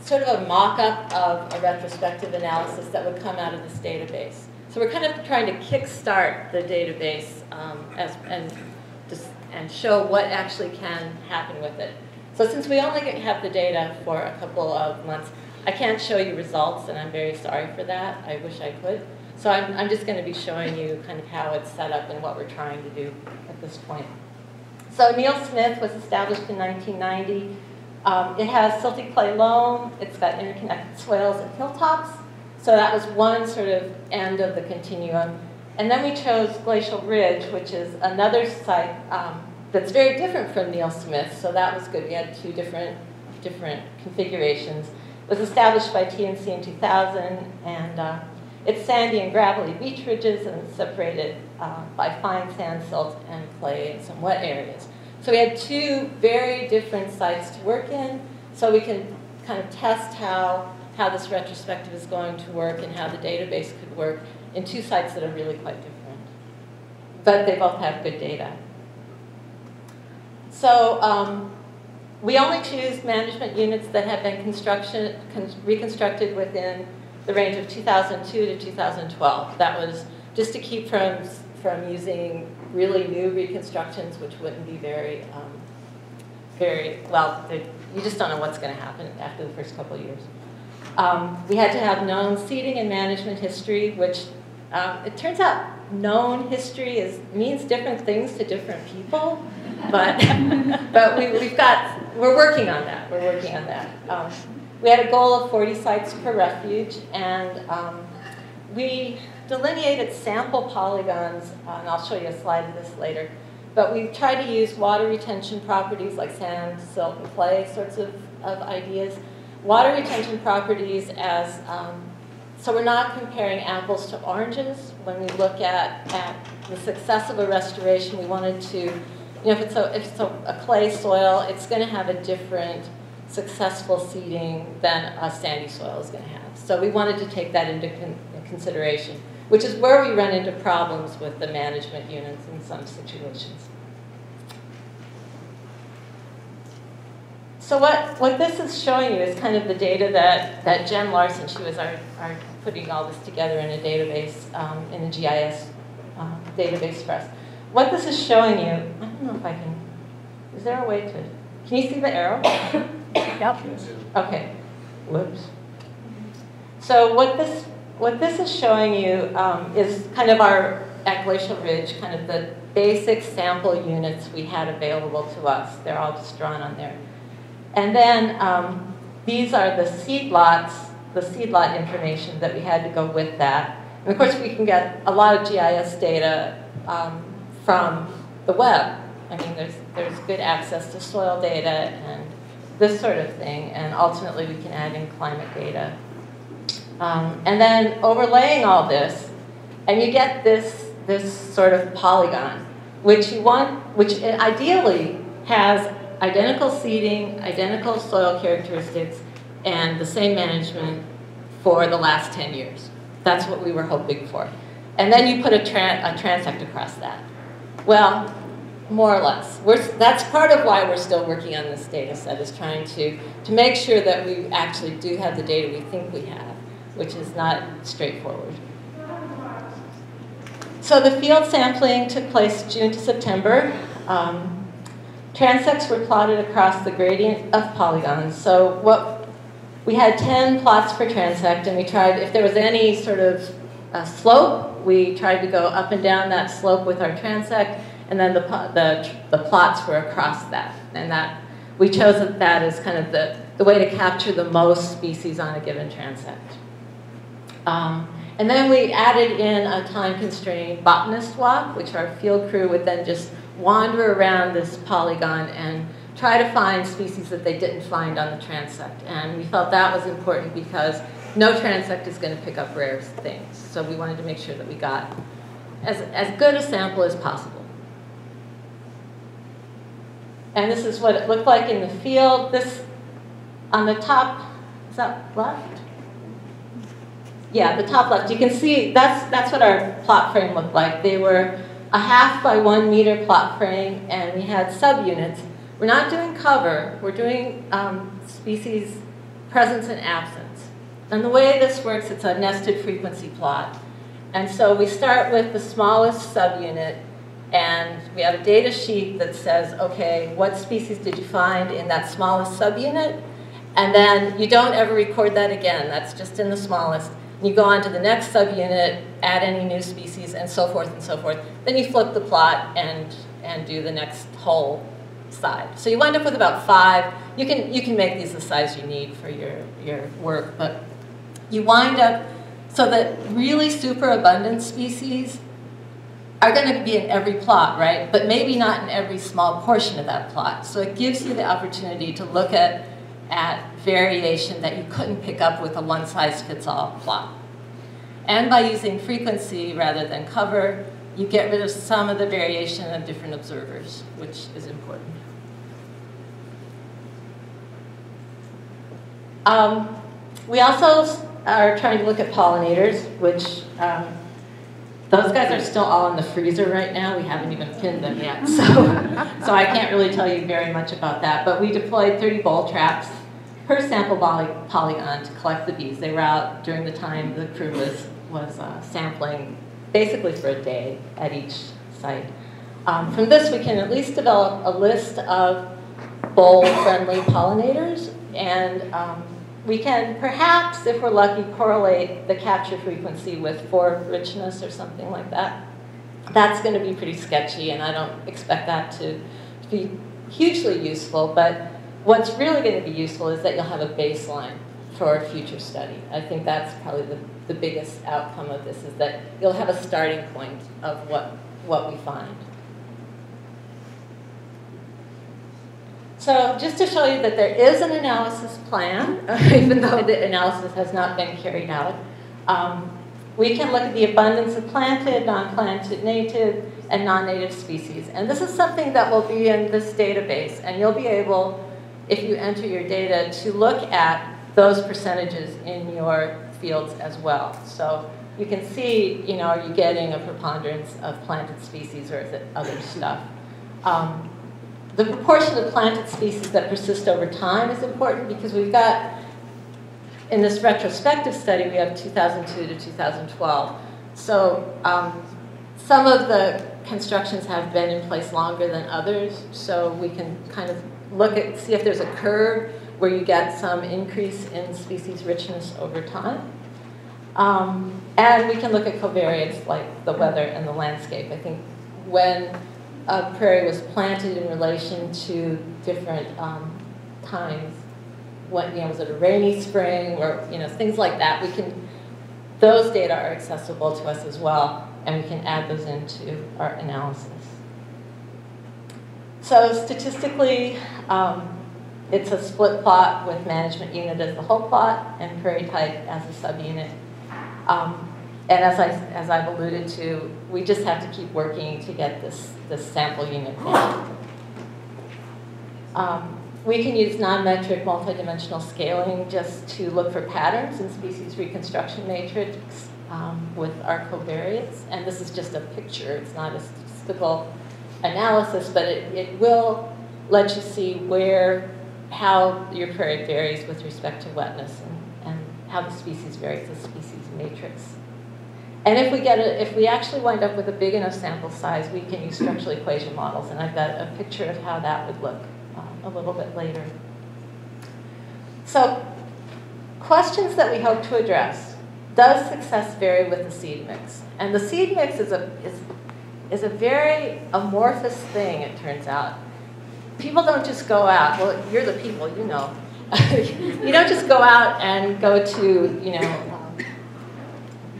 sort of a mock-up of a retrospective analysis that would come out of this database. So we're kind of trying to kickstart the database um, as, and just and show what actually can happen with it. So since we only have the data for a couple of months, I can't show you results, and I'm very sorry for that. I wish I could. So I'm, I'm just going to be showing you kind of how it's set up and what we're trying to do at this point. So Neal Smith was established in nineteen ninety. Um, it has silty clay loam. It's got interconnected swales and hilltops. So that was one sort of end of the continuum. And then we chose Glacial Ridge, which is another site um, that's very different from Neal Smith, so that was good. We had two different, different configurations. It was established by T N C in two thousand, and uh, it's sandy and gravelly beach ridges, and it's separated uh, by fine sand, silt, and clay in some wet areas. So we had two very different sites to work in, so we can kind of test how, how this retrospective is going to work and how the database could work in two sites that are really quite different. But they both have good data. So um, we only choose management units that have been construction, con reconstructed within the range of two thousand two to two thousand twelve. That was just to keep from, from using really new reconstructions, which wouldn't be very, um, very well, you just don't know what's going to happen after the first couple of years. Um, we had to have known seeding and management history, which um, it turns out known history is, means different things to different people, but, but we, we've got, we're working on that, we're working on that. Um, we had a goal of forty sites per refuge, and um, we delineated sample polygons, uh, and I'll show you a slide of this later, but we try to use water retention properties like sand, silt, and clay sorts of, of ideas. Water retention properties as, um, so we're not comparing apples to oranges. When we look at, at the success of a restoration, we wanted to, you know, if it's a, if it's a, a clay soil, it's gonna have a different successful seeding than a sandy soil is gonna have. So we wanted to take that into con consideration, which is where we run into problems with the management units in some situations. So what, what this is showing you is kind of the data that, that Jen Larson, she was our, our putting all this together in a database, um, in a G I S uh, database for us. What this is showing you, I don't know if I can, is there a way to, can you see the arrow? Yep. Okay, whoops. So what this, what this is showing you um, is kind of our, at Glacial Ridge, kind of the basic sample units we had available to us. They're all just drawn on there. And then um, these are the seed lots, the seed lot information that we had to go with that. And of course, we can get a lot of G I S data um, from the web. I mean, there's, there's good access to soil data and this sort of thing. And ultimately, we can add in climate data. Um, and then overlaying all this, and you get this, this sort of polygon, which you want, which ideally has identical seeding, identical soil characteristics, and the same management for the last ten years. That's what we were hoping for. And then you put a, tran a transect across that. Well, more or less. We're, that's part of why we're still working on this data set, is trying to, to make sure that we actually do have the data we think we have, which is not straightforward. So the field sampling took place June to September. Um, Transects were plotted across the gradient of polygons. So what we had ten plots per transect, and we tried, if there was any sort of uh, slope, we tried to go up and down that slope with our transect, and then the, the, the plots were across that. And that we chose that as kind of the, the way to capture the most species on a given transect. Um, and then we added in a time-constrained botanist walk, which our field crew would then just wander around this polygon and try to find species that they didn't find on the transect. And we felt that was important because no transect is going to pick up rare things. So we wanted to make sure that we got as, as good a sample as possible. And this is what it looked like in the field. This on the top, is that left? Yeah, the top left. You can see that's, that's what our plot frame looked like. They were a half by one meter plot frame, and we had subunits. We're not doing cover, we're doing um, species presence and absence. And the way this works, it's a nested frequency plot. And so we start with the smallest subunit, and we have a data sheet that says, okay, what species did you find in that smallest subunit? And then you don't ever record that again, that's just in the smallest. You go on to the next subunit, add any new species, and so forth and so forth. Then you flip the plot and, and do the next whole side. So you wind up with about five. You can, you can make these the size you need for your, your work, but you wind up so that really super abundant species are going to be in every plot, right? But maybe not in every small portion of that plot. So it gives you the opportunity to look at at variation that you couldn't pick up with a one-size-fits-all plot. And by using frequency rather than cover, you get rid of some of the variation of different observers, which is important. Um, we also are trying to look at pollinators, which um, those guys are still all in the freezer right now. We haven't even pinned them yet, so, so I can't really tell you very much about that. But we deployed thirty bowl traps per sample poly polygon to collect the bees. They were out during the time the crew was, was uh, sampling, basically for a day at each site. Um, from this, we can at least develop a list of bowl-friendly pollinators, and um, we can perhaps, if we're lucky, correlate the capture frequency with forage richness or something like that. That's going to be pretty sketchy, and I don't expect that to be hugely useful, but what's really going to be useful is that you'll have a baseline for future study. I think that's probably the the biggest outcome of this is that you'll have a starting point of what, what we find. So just to show you that there is an analysis plan, even though the analysis has not been carried out, um, we can look at the abundance of planted, non-planted, native, and non-native species. And this is something that will be in this database, and you'll be able, if you enter your data, to look at those percentages in your fields as well. So you can see, you know, are you getting a preponderance of planted species or is it other stuff? Um, the proportion of planted species that persist over time is important because we've got, in this retrospective study, we have two thousand two to two thousand twelve. So um, some of the constructions have been in place longer than others, so we can kind of look at, see if there's a curve where you get some increase in species richness over time. Um, and we can look at covariates like the weather and the landscape. I think when a prairie was planted in relation to different um, times, what, you know, was it a rainy spring or, you know, things like that, we can, those data are accessible to us as well, and we can add those into our analysis. So statistically, um, it's a split plot with management unit as the whole plot and prairie type as a subunit. Um, and as, I, as I've alluded to, we just have to keep working to get this, this sample unit down. Um, we can use non-metric multidimensional scaling just to look for patterns in species reconstruction matrix um, with our covariates. And this is just a picture, it's not a statistical analysis, but it, it will let you see where, how your prairie varies with respect to wetness and, and how the species varies, the species matrix. And if we get a, if we actually wind up with a big enough sample size, we can use structural equation models, and I've got a picture of how that would look um, a little bit later. So questions that we hope to address. Does success vary with the seed mix? And the seed mix is a, is is a very amorphous thing, it turns out. People don't just go out, well, you're the people, you know. You don't just go out and go to, you know, um,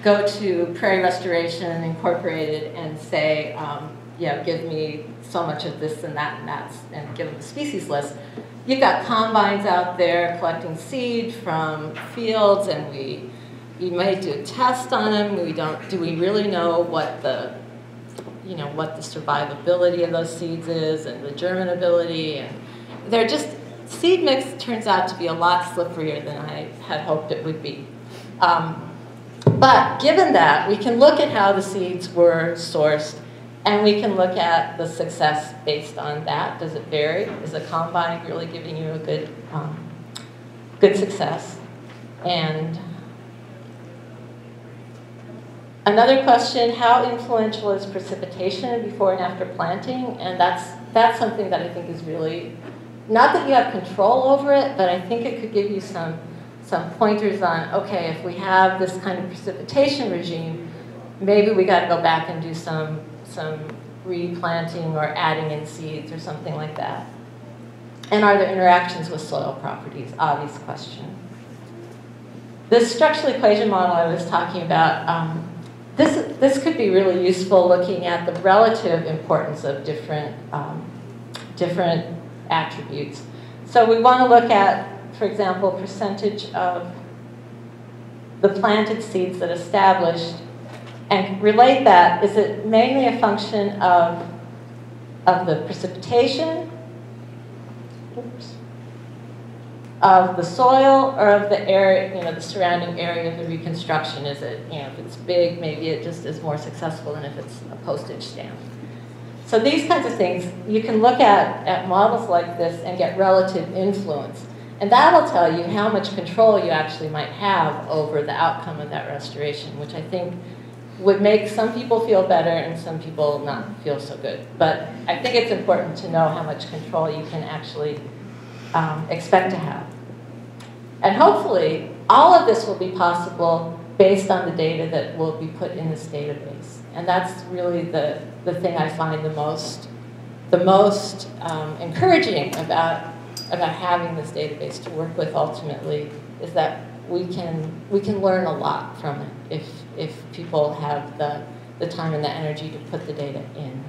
go to Prairie Restoration Incorporated and say, um, you know, give me so much of this and that and that, and give them a species list. You've got combines out there collecting seed from fields, and we, you might do a test on them. We don't, do we really know what the, you know, what the survivability of those seeds is and the germinability, and they're just, seed mix turns out to be a lot slipperier than I had hoped it would be. Um, but given that, we can look at how the seeds were sourced, and we can look at the success based on that. Does it vary? Is a combine really giving you a good, um, good success? And another question, how influential is precipitation before and after planting? And that's, that's something that I think is really, not that you have control over it, but I think it could give you some, some pointers on, okay, if we have this kind of precipitation regime, maybe we got to go back and do some, some replanting or adding in seeds or something like that. And are there interactions with soil properties? Obvious question. This structural equation model I was talking about, um, This, this could be really useful looking at the relative importance of different, um, different attributes. So we want to look at, for example, percentage of the planted seeds that established and relate that. Is it mainly a function of, of the precipitation, oops, of the soil, or of the area, you know, the surrounding area of the reconstruction? Is it, you know, if it's big, maybe it just is more successful than if it's a postage stamp. So these kinds of things, you can look at, at models like this and get relative influence. And that'll tell you how much control you actually might have over the outcome of that restoration, which I think would make some people feel better and some people not feel so good. But I think it's important to know how much control you can actually Um, expect to have. And hopefully, all of this will be possible based on the data that will be put in this database. And that's really the, the thing I find the most, the most um, encouraging about, about having this database to work with ultimately, is that we can we can learn a lot from it if if people have the the time and the energy to put the data in.